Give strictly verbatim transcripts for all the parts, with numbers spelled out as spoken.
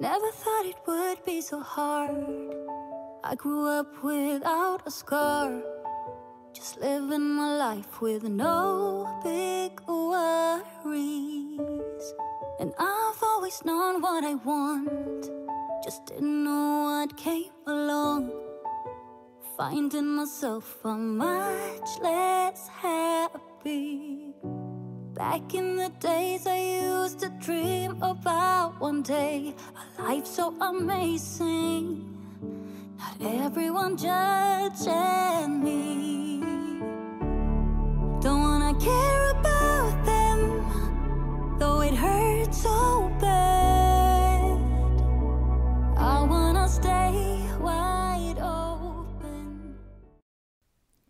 Never thought it would be so hard. I grew up without a scar, just living my life with no big worries. And I've always known what I want, just didn't know what came along. Finding myself a much less happy. Back in the days I used to dream about one day a life so amazing, not everyone judging me. Don't wanna care about them, though it hurts so bad. I wanna stay wide open.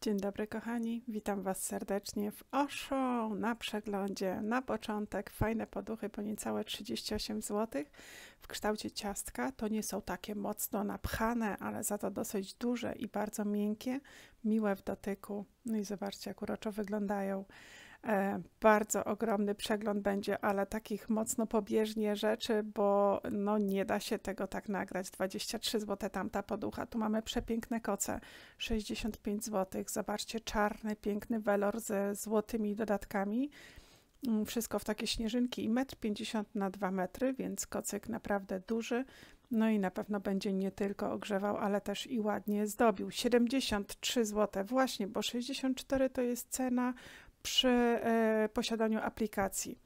Dzień dobry kochani, witam was serdecznie w Auchan na przeglądzie. Na początek fajne poduchy po niecałe trzydzieści osiem złotych w kształcie ciastka. To nie są takie mocno napchane, ale za to dosyć duże i bardzo miękkie, miłe w dotyku. No i zobaczcie, jak uroczo wyglądają. E, bardzo ogromny przegląd będzie, ale takich mocno pobieżnie rzeczy, bo no nie da się tego tak nagrać. dwadzieścia trzy złote tamta poducha. Tu mamy przepiękne koce, sześćdziesiąt pięć złotych. Zobaczcie, czarny, piękny welor ze złotymi dodatkami. Wszystko w takie śnieżynki i metr pięćdziesiąt na dwa metry, więc kocyk naprawdę duży. No i na pewno będzie nie tylko ogrzewał, ale też i ładnie zdobił. siedemdziesiąt trzy złote właśnie, bo sześćdziesiąt cztery to jest cena przy e, posiadaniu aplikacji.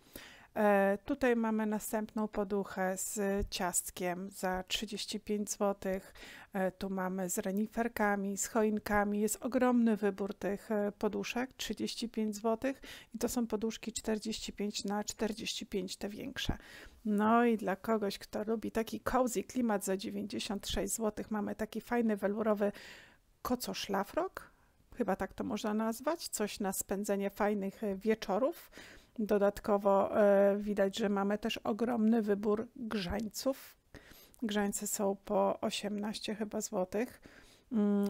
E, tutaj mamy następną poduchę z ciastkiem za trzydzieści pięć złotych. E, tu mamy z reniferkami, z choinkami. Jest ogromny wybór tych poduszek, trzydzieści pięć złotych. I to są poduszki czterdzieści pięć na czterdzieści pięć, te większe. No i dla kogoś, kto lubi taki cozy klimat, za dziewięćdziesiąt sześć złotych mamy taki fajny welurowy kocoszlafrok. Chyba tak to można nazwać, coś na spędzenie fajnych wieczorów. Dodatkowo widać, że mamy też ogromny wybór grzańców. Grzańce są po osiemnaście chyba złotych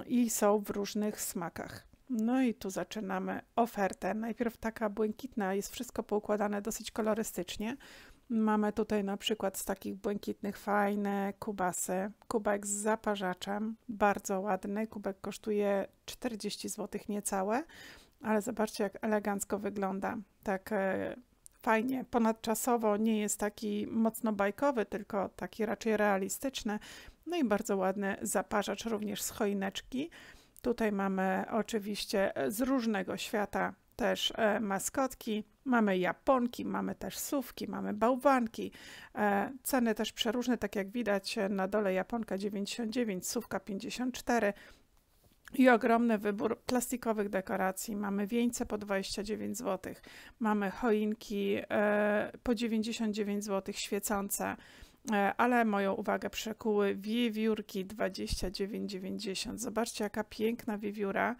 i są w różnych smakach. No i tu zaczynamy ofertę. Najpierw taka błękitna, jest wszystko poukładane dosyć kolorystycznie. Mamy tutaj na przykład z takich błękitnych fajne kubasy, kubek z zaparzaczem, bardzo ładny, kubek kosztuje czterdzieści złotych niecałe, ale zobaczcie, jak elegancko wygląda, tak e, fajnie, ponadczasowo, nie jest taki mocno bajkowy, tylko taki raczej realistyczny, no i bardzo ładny zaparzacz również z choineczki. Tutaj mamy oczywiście z różnego świata też maskotki, mamy japonki, mamy też sówki, mamy bałwanki. Ceny też przeróżne, tak jak widać na dole japonka dziewięćdziesiąt dziewięć, sówka pięćdziesiąt cztery i ogromny wybór plastikowych dekoracji. Mamy wieńce po dwadzieścia dziewięć złotych, mamy choinki po dziewięćdziesiąt dziewięć złotych świecące, ale moją uwagę przykuły wiewiórki dwadzieścia dziewięć dziewięćdziesiąt. Zobaczcie, jaka piękna wiewióra.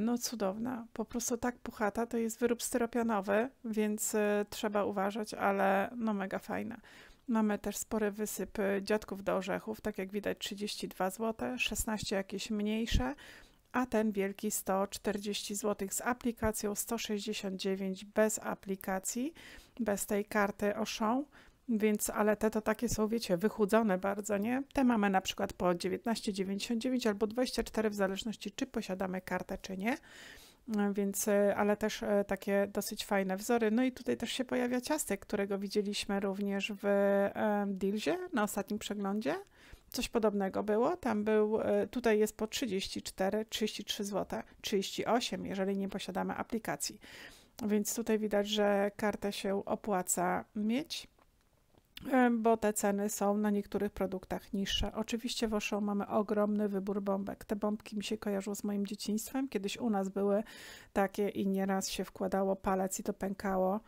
No cudowna, po prostu tak puchata, to jest wyrób styropianowy, więc y, trzeba uważać, ale no mega fajna. Mamy też spory wysyp dziadków do orzechów, tak jak widać trzydzieści dwa złote, szesnaście jakieś mniejsze, a ten wielki sto czterdzieści złotych z aplikacją, sto sześćdziesiąt dziewięć bez aplikacji, bez tej karty Auchan. Więc, ale te to takie są, wiecie, wychudzone bardzo, nie? Te mamy na przykład po dziewiętnaście dziewięćdziesiąt dziewięć albo dwadzieścia cztery w zależności, czy posiadamy kartę, czy nie. Więc, ale też takie dosyć fajne wzory. No i tutaj też się pojawia ciastek, którego widzieliśmy również w Dilzie na ostatnim przeglądzie. Coś podobnego było. Tam był, tutaj jest po trzydzieści cztery, trzydzieści trzy złote, trzydzieści osiem, jeżeli nie posiadamy aplikacji. Więc tutaj widać, że kartę się opłaca mieć, bo te ceny są na niektórych produktach niższe. Oczywiście w Auchan mamy ogromny wybór bombek. Te bombki mi się kojarzą z moim dzieciństwem. Kiedyś u nas były takie i nieraz się wkładało palec i to pękało.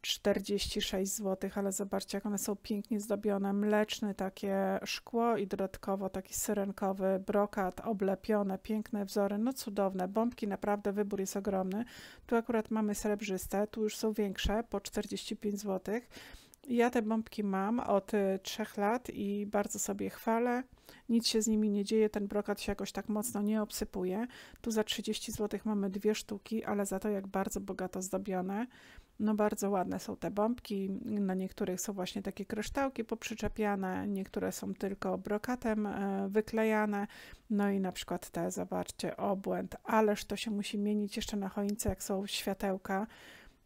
czterdzieści sześć złotych, ale zobaczcie, jak one są pięknie zdobione. Mleczne takie szkło i dodatkowo taki syrenkowy brokat, oblepione, piękne wzory, no cudowne. Bombki, naprawdę wybór jest ogromny. Tu akurat mamy srebrzyste, tu już są większe, po czterdzieści pięć złotych. Ja te bombki mam od trzech lat i bardzo sobie chwalę. Nic się z nimi nie dzieje, ten brokat się jakoś tak mocno nie obsypuje. Tu za trzydzieści złotych mamy dwie sztuki, ale za to jak bardzo bogato zdobione. No bardzo ładne są te bombki, na niektórych są właśnie takie kryształki poprzyczepiane, niektóre są tylko brokatem wyklejane, no i na przykład te, zobaczcie, obłęd, ależ to się musi mienić jeszcze na choince, jak są światełka,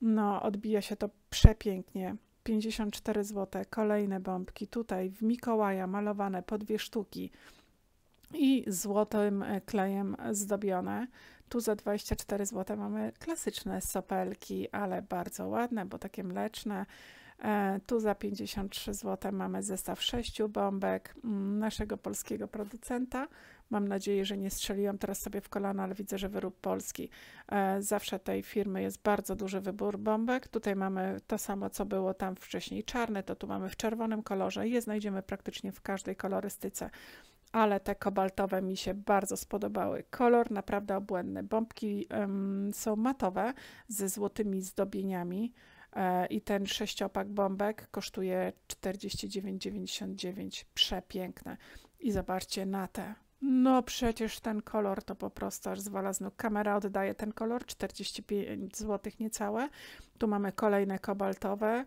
no odbija się to przepięknie. pięćdziesiąt cztery złote, kolejne bombki, tutaj w Mikołaja malowane po dwie sztuki i złotym klejem zdobione. Tu za dwadzieścia cztery złote mamy klasyczne sopelki, ale bardzo ładne, bo takie mleczne. Tu za pięćdziesiąt trzy złote mamy zestaw sześciu bombek naszego polskiego producenta. Mam nadzieję, że nie strzeliłam teraz sobie w kolano, ale widzę, że wyrób polski. Zawsze tej firmy jest bardzo duży wybór bombek. Tutaj mamy to samo, co było tam wcześniej czarne, to tu mamy w czerwonym kolorze. Je znajdziemy praktycznie w każdej kolorystyce. Ale te kobaltowe mi się bardzo spodobały. Kolor naprawdę obłędny. Bombki ym, są matowe ze złotymi zdobieniami yy, i ten sześciopak bombek kosztuje czterdzieści dziewięć dziewięćdziesiąt dziewięć. Przepiękne. I zobaczcie na te. No przecież ten kolor to po prostu aż zwala z nóg. Kamera oddaje ten kolor, czterdzieści pięć złotych niecałe. Tu mamy kolejne kobaltowe.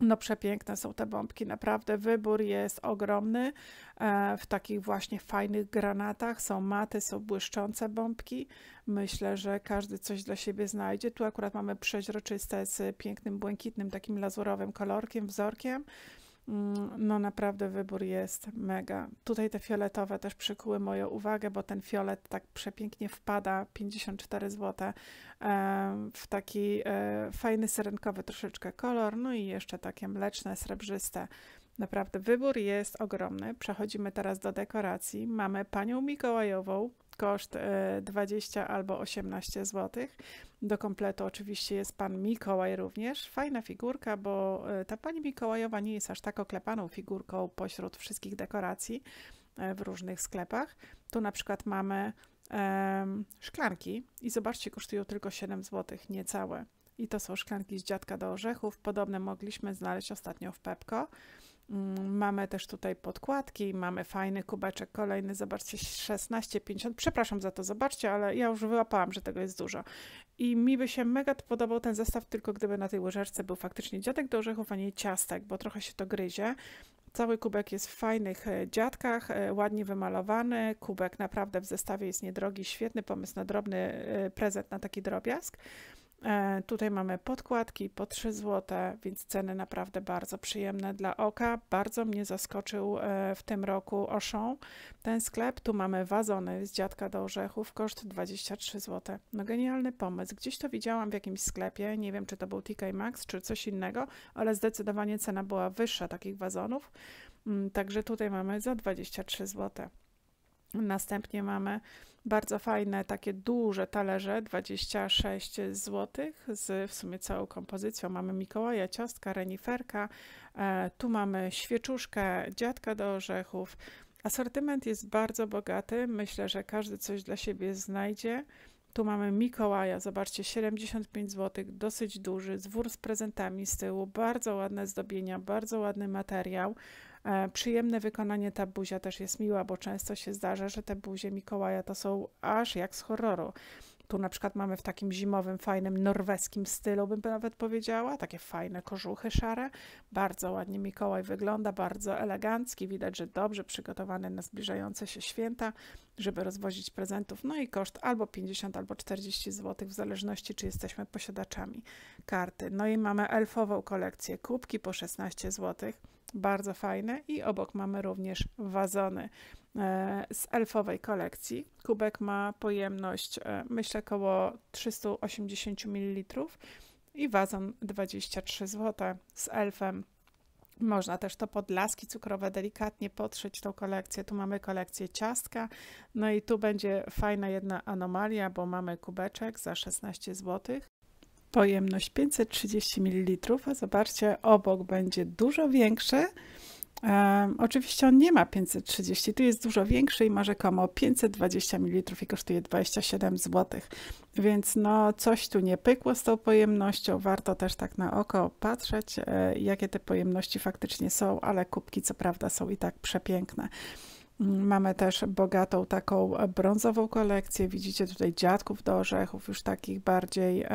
No przepiękne są te bombki, naprawdę wybór jest ogromny w takich właśnie fajnych granatach, są maty, są błyszczące bombki, myślę, że każdy coś dla siebie znajdzie. Tu akurat mamy przeźroczyste z pięknym błękitnym, takim lazurowym kolorkiem, wzorkiem. No naprawdę wybór jest mega. Tutaj te fioletowe też przykuły moją uwagę, bo ten fiolet tak przepięknie wpada, pięćdziesiąt cztery złote, w taki fajny syrenkowy troszeczkę kolor, no i jeszcze takie mleczne, srebrzyste. Naprawdę wybór jest ogromny. Przechodzimy teraz do dekoracji. Mamy panią Mikołajową, koszt dwadzieścia albo osiemnaście złotych. Do kompletu oczywiście jest pan Mikołaj również. Fajna figurka, bo ta pani Mikołajowa nie jest aż tak oklepaną figurką pośród wszystkich dekoracji w różnych sklepach. Tu na przykład mamy um, szklanki i zobaczcie, kosztują tylko siedem złotych, niecałe. I to są szklanki z dziadka do orzechów. Podobne mogliśmy znaleźć ostatnio w Pepco. Mamy też tutaj podkładki, mamy fajny kubeczek, kolejny, zobaczcie, szesnaście pięćdziesiąt, przepraszam za to, zobaczcie, ale ja już wyłapałam, że tego jest dużo. I mi by się mega podobał ten zestaw, tylko gdyby na tej łyżeczce był faktycznie dziadek do orzechów, a nie ciastek, bo trochę się to gryzie. Cały kubek jest w fajnych dziadkach, ładnie wymalowany, kubek naprawdę w zestawie jest niedrogi, świetny pomysł na drobny prezent, na taki drobiazg. Tutaj mamy podkładki po trzy złote, więc ceny naprawdę bardzo przyjemne dla oka. Bardzo mnie zaskoczył w tym roku Auchan ten sklep. Tu mamy wazony z dziadka do orzechów, koszt dwadzieścia trzy złote. No genialny pomysł. Gdzieś to widziałam w jakimś sklepie, nie wiem czy to był T K Maxx czy coś innego, ale zdecydowanie cena była wyższa takich wazonów. Także tutaj mamy za dwadzieścia trzy złote. Następnie mamy bardzo fajne, takie duże talerze, dwadzieścia sześć złotych, z w sumie całą kompozycją. Mamy Mikołaja, ciastka, reniferka, e, tu mamy świeczuszkę, dziadka do orzechów. Asortyment jest bardzo bogaty, myślę, że każdy coś dla siebie znajdzie. Tu mamy Mikołaja, zobaczcie, siedemdziesiąt pięć złotych, dosyć duży, zwór z prezentami z tyłu, bardzo ładne zdobienia, bardzo ładny materiał. E, przyjemne wykonanie, ta buzia też jest miła, bo często się zdarza, że te buzie Mikołaja to są aż jak z horroru. Tu na przykład mamy w takim zimowym, fajnym, norweskim stylu, bym nawet powiedziała, takie fajne kożuchy szare. Bardzo ładnie Mikołaj wygląda, bardzo elegancki, widać, że dobrze przygotowany na zbliżające się święta, żeby rozwozić prezentów. No i koszt albo pięćdziesiąt, albo czterdzieści złotych, w zależności, czy jesteśmy posiadaczami karty. No i mamy elfową kolekcję, kubki po szesnaście złotych. Bardzo fajne i obok mamy również wazony z elfowej kolekcji. Kubek ma pojemność, myślę, około trzysta osiemdziesiąt mililitrów i wazon dwadzieścia trzy złote z elfem. Można też to pod laski cukrowe delikatnie podszyć tą kolekcję. Tu mamy kolekcję ciastka. No i tu będzie fajna jedna anomalia, bo mamy kubeczek za szesnaście złotych. Pojemność pięćset trzydzieści mililitrów, a zobaczcie, obok będzie dużo większy. Um, oczywiście on nie ma pięćset trzydzieści, tu jest dużo większy i ma rzekomo pięćset dwadzieścia mililitrów i kosztuje dwadzieścia siedem złotych. Więc no coś tu nie pykło z tą pojemnością, warto też tak na oko patrzeć, e, jakie te pojemności faktycznie są, ale kubki co prawda są i tak przepiękne. Mamy też bogatą taką brązową kolekcję. Widzicie tutaj dziadków do orzechów, już takich bardziej,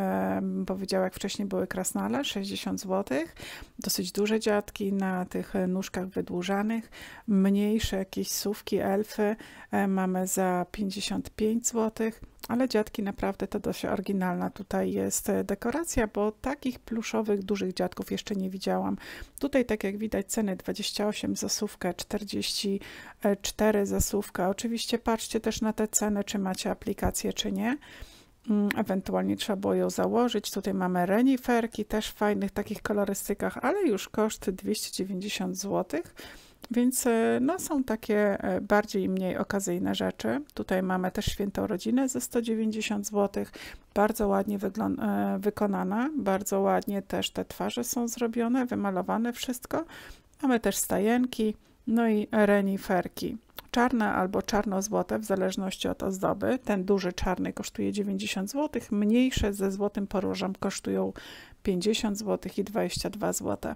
powiedział, jak wcześniej były krasnale, sześćdziesiąt złotych. Dosyć duże dziadki na tych nóżkach wydłużanych. Mniejsze jakieś sówki, elfy mamy za pięćdziesiąt pięć złotych. Ale dziadki naprawdę to dość oryginalna tutaj jest dekoracja, bo takich pluszowych, dużych dziadków jeszcze nie widziałam. Tutaj, tak jak widać, ceny dwadzieścia osiem za sówkę, czterdzieści cztery za sówkę. Oczywiście patrzcie też na te ceny, czy macie aplikację, czy nie. Ewentualnie trzeba było ją założyć. Tutaj mamy reniferki, też w fajnych takich kolorystykach, ale już koszt dwieście dziewięćdziesiąt złotych. Więc no, są takie bardziej i mniej okazyjne rzeczy. Tutaj mamy też świętą rodzinę ze sto dziewięćdziesiąt złotych. Bardzo ładnie wykonana, bardzo ładnie też te twarze są zrobione, wymalowane wszystko. Mamy też stajenki, no i reniferki. Czarne albo czarno-złote, w zależności od ozdoby. Ten duży czarny kosztuje dziewięćdziesiąt złotych, mniejsze ze złotym podróżem kosztują pięćdziesiąt złotych i dwadzieścia dwa złote.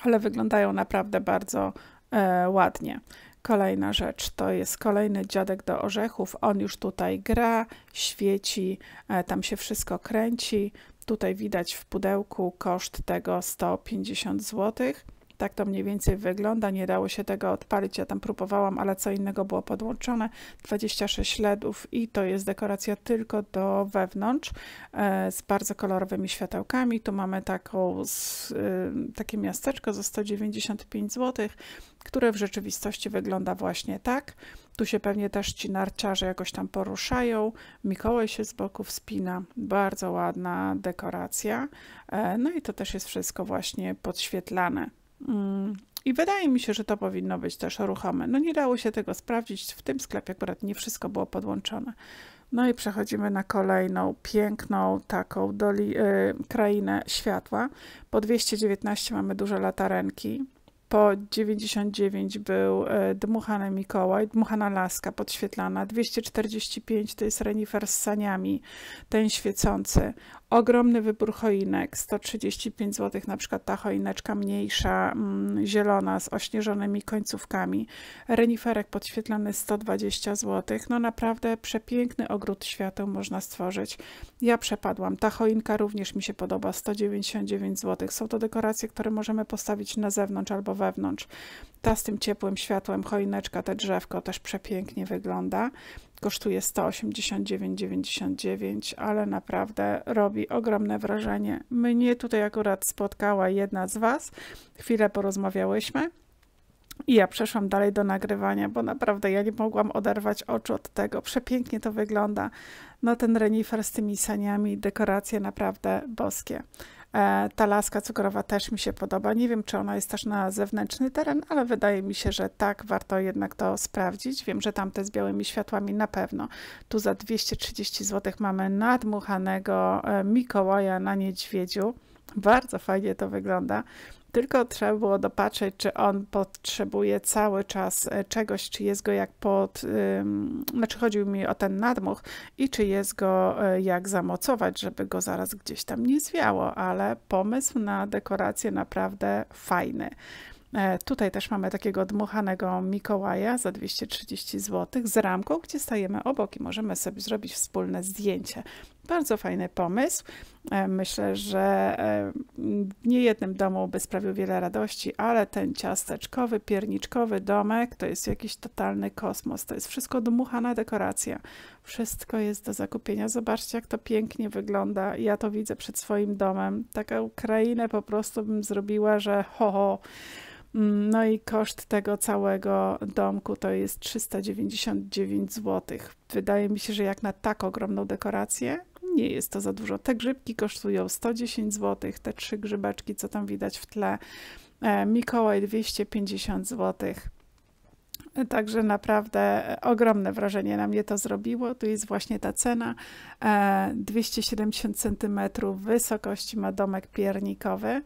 Ale wyglądają naprawdę bardzo e, ładnie. Kolejna rzecz to jest kolejny dziadek do orzechów. On już tutaj gra, świeci, e, tam się wszystko kręci. Tutaj widać w pudełku koszt tego sto pięćdziesiąt złotych. Tak to mniej więcej wygląda. Nie dało się tego odpalić. Ja tam próbowałam, ale co innego było podłączone. dwadzieścia sześć LEDów i to jest dekoracja tylko do wewnątrz e, z bardzo kolorowymi światełkami. Tu mamy taką, z, y, takie miasteczko za sto dziewięćdziesiąt pięć złotych, które w rzeczywistości wygląda właśnie tak. Tu się pewnie też ci narciarze jakoś tam poruszają. Mikołaj się z boku wspina. Bardzo ładna dekoracja. E, no i to też jest wszystko właśnie podświetlane. I wydaje mi się, że to powinno być też ruchome. No nie dało się tego sprawdzić, w tym sklepie akurat nie wszystko było podłączone. No i przechodzimy na kolejną piękną taką doli, yy, krainę światła. Po dwieście dziewiętnaście mamy duże latarenki. Po dziewięćdziesiąt dziewięć był dmuchany Mikołaj, dmuchana laska podświetlana, dwieście czterdzieści pięć to jest renifer z saniami, ten świecący, ogromny wybór choinek, sto trzydzieści pięć złotych, na przykład ta choineczka mniejsza, mm, zielona z ośnieżonymi końcówkami, reniferek podświetlany sto dwadzieścia złotych, no naprawdę przepiękny ogród świateł można stworzyć. Ja przepadłam, ta choinka również mi się podoba, sto dziewięćdziesiąt dziewięć złotych, są to dekoracje, które możemy postawić na zewnątrz albo wewnątrz. Ta z tym ciepłym światłem, choineczka, te drzewko też przepięknie wygląda. Kosztuje sto osiemdziesiąt dziewięć dziewięćdziesiąt dziewięć, ale naprawdę robi ogromne wrażenie. Mnie tutaj akurat spotkała jedna z Was. Chwilę porozmawiałyśmy i ja przeszłam dalej do nagrywania, bo naprawdę ja nie mogłam oderwać oczu od tego. Przepięknie to wygląda. No ten renifer z tymi saniami, dekoracje naprawdę boskie. Ta laska cukrowa też mi się podoba. Nie wiem, czy ona jest też na zewnętrzny teren, ale wydaje mi się, że tak, warto jednak to sprawdzić. Wiem, że tamte z białymi światłami na pewno. Tu za dwieście trzydzieści złotych mamy nadmuchanego Mikołaja na niedźwiedziu. Bardzo fajnie to wygląda. Tylko trzeba było dopatrzeć, czy on potrzebuje cały czas czegoś, czy jest go jak pod... Ym, znaczy chodził mi o ten nadmuch i czy jest go jak zamocować, żeby go zaraz gdzieś tam nie zwiało, ale pomysł na dekorację naprawdę fajny. E, tutaj też mamy takiego dmuchanego Mikołaja za dwieście trzydzieści złotych z ramką, gdzie stajemy obok i możemy sobie zrobić wspólne zdjęcie. Bardzo fajny pomysł. Myślę, że w niejednym domu by sprawił wiele radości, ale ten ciasteczkowy, pierniczkowy domek to jest jakiś totalny kosmos. To jest wszystko dmuchana dekoracja. Wszystko jest do zakupienia. Zobaczcie, jak to pięknie wygląda. Ja to widzę przed swoim domem. Taką krainę po prostu bym zrobiła, że ho, ho. No i koszt tego całego domku to jest trzysta dziewięćdziesiąt dziewięć złotych. Wydaje mi się, że jak na tak ogromną dekorację nie jest to za dużo. Te grzybki kosztują sto dziesięć złotych, te trzy grzybeczki, co tam widać w tle. Mikołaj dwieście pięćdziesiąt złotych. Także naprawdę ogromne wrażenie na mnie to zrobiło. Tu jest właśnie ta cena. dwieście siedemdziesiąt centymetrów wysokości ma domek piernikowy.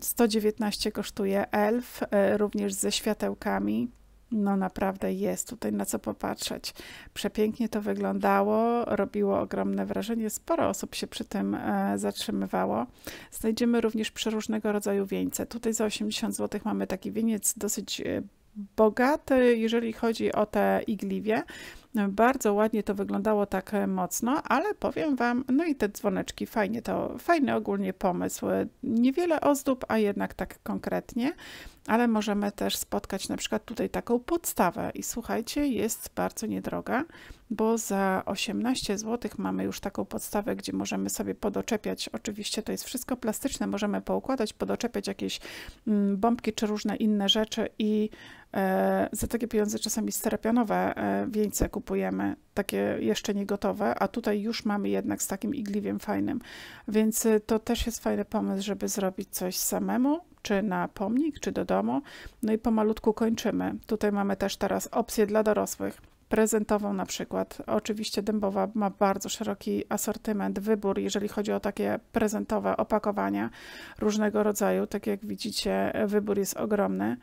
sto dziewiętnaście kosztuje elf, również ze światełkami. No naprawdę jest tutaj na co popatrzeć. Przepięknie to wyglądało, robiło ogromne wrażenie, sporo osób się przy tym zatrzymywało. Znajdziemy również przeróżnego rodzaju wieńce. Tutaj za osiemdziesiąt złotych mamy taki wieniec dosyć bogaty, jeżeli chodzi o te igliwie. Bardzo ładnie to wyglądało tak mocno, ale powiem Wam, no i te dzwoneczki, fajnie to, fajny ogólnie pomysł. Niewiele ozdób, a jednak tak konkretnie, ale możemy też spotkać na przykład tutaj taką podstawę i słuchajcie, jest bardzo niedroga, bo za osiemnaście złotych mamy już taką podstawę, gdzie możemy sobie podoczepiać, oczywiście to jest wszystko plastyczne, możemy poukładać, podoczepiać jakieś bombki czy różne inne rzeczy i e, za takie pieniądze czasami sterepionowe wieńce kupujemy, takie jeszcze nie gotowe, a tutaj już mamy jednak z takim igliwiem fajnym, więc to też jest fajny pomysł, żeby zrobić coś samemu, czy na pomnik, czy do domu. No i pomalutku kończymy. Tutaj mamy też teraz opcję dla dorosłych. Prezentową na przykład. Oczywiście Dębowa ma bardzo szeroki asortyment, wybór, jeżeli chodzi o takie prezentowe opakowania różnego rodzaju. Tak jak widzicie, wybór jest ogromny.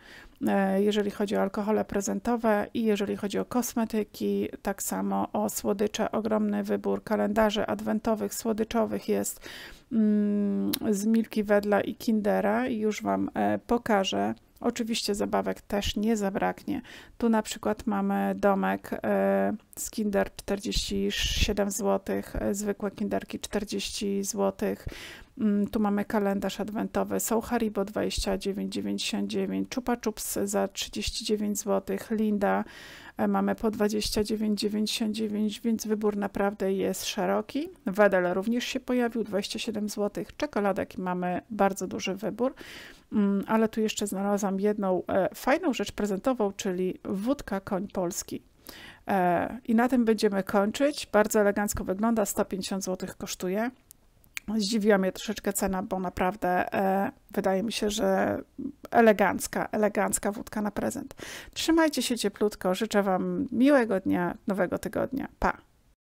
Jeżeli chodzi o alkohole prezentowe i jeżeli chodzi o kosmetyki, tak samo o słodycze, ogromny wybór kalendarzy adwentowych, słodyczowych jest z Milki, Wedla i Kindera. Już Wam pokażę. Oczywiście zabawek też nie zabraknie. Tu na przykład mamy domek z Kinder czterdzieści siedem złotych, zwykłe Kinderki czterdzieści złotych. Tu mamy kalendarz adwentowy, są Haribo dwadzieścia dziewięć dziewięćdziesiąt dziewięć, Chupa Chups za trzydzieści dziewięć złotych, Linda mamy po dwadzieścia dziewięć dziewięćdziesiąt dziewięć, więc wybór naprawdę jest szeroki. Wedel również się pojawił, dwadzieścia siedem złotych, czekoladek mamy bardzo duży wybór, ale tu jeszcze znalazłam jedną fajną rzecz prezentową, czyli wódka Koń Polski. I na tym będziemy kończyć, bardzo elegancko wygląda, sto pięćdziesiąt złotych kosztuje. Zdziwiła mnie troszeczkę cena, bo naprawdę e, wydaje mi się, że elegancka, elegancka wódka na prezent. Trzymajcie się cieplutko, życzę Wam miłego dnia, nowego tygodnia. Pa!